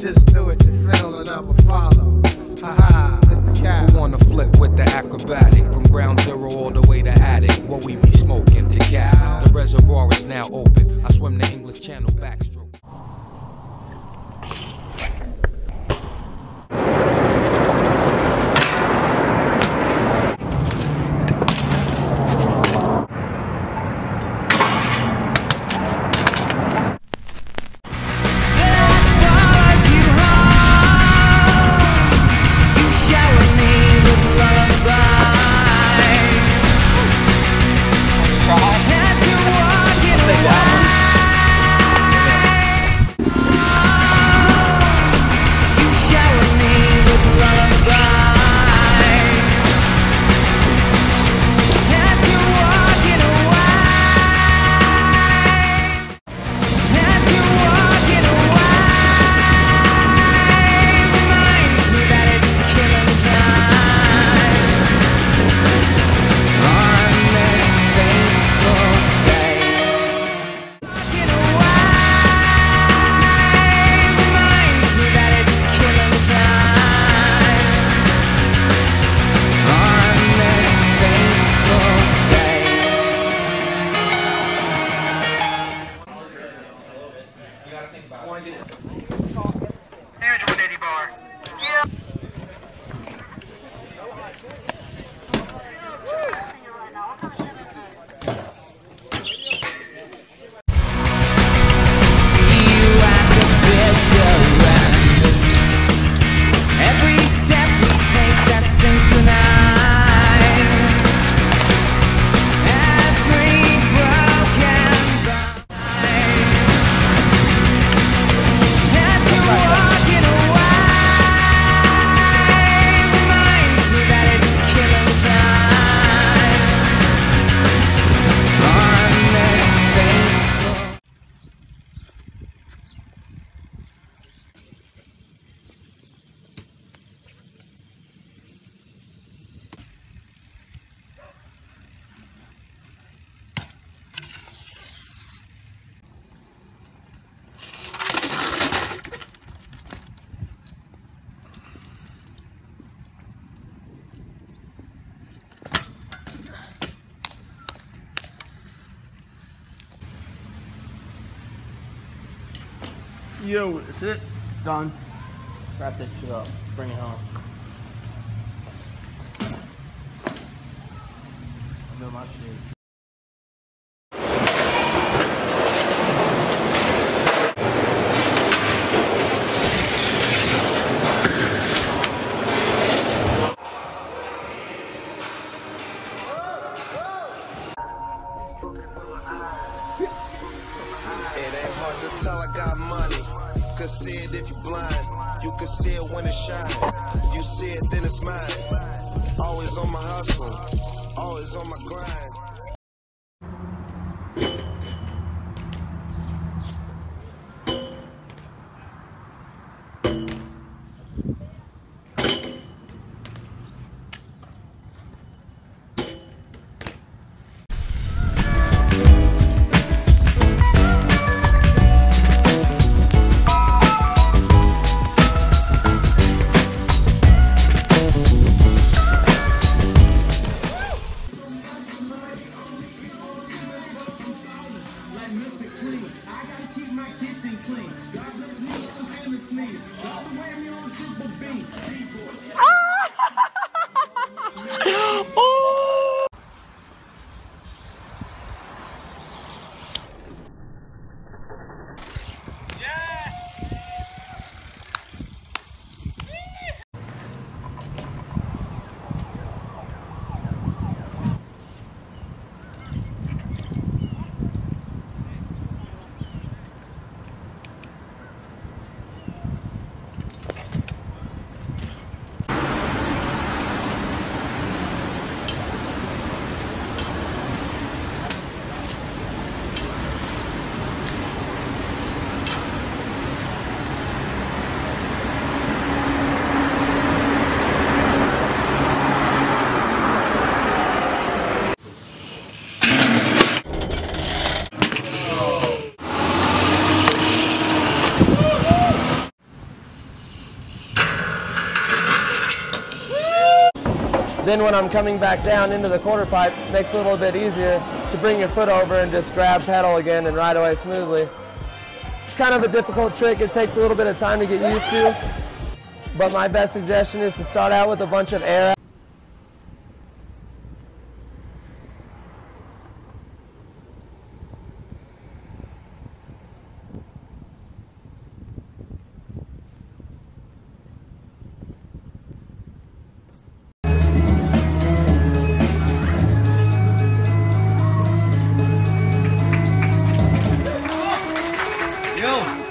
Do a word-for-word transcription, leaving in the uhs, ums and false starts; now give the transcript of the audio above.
just do it, you fail and I will follow. Haha, hit the cap. We wanna flip with the acrobatic, from ground zero all the way to attic, what we be smoking, the cap. The reservoir is now open, I swim the English Channel backstroke. Yo, that's it. It's done. Wrap that shit up. Bring it home. I know my shit. See it if you're blind, you can see it when it shines. You see it, then it's mine. Always on my hustle, always on my grind. Then when I'm coming back down into the quarter pipe, it makes it a little bit easier to bring your foot over and just grab pedal again and ride away smoothly. It's kind of a difficult trick. It takes a little bit of time to get used to, but my best suggestion is to start out with a bunch of air. Yo!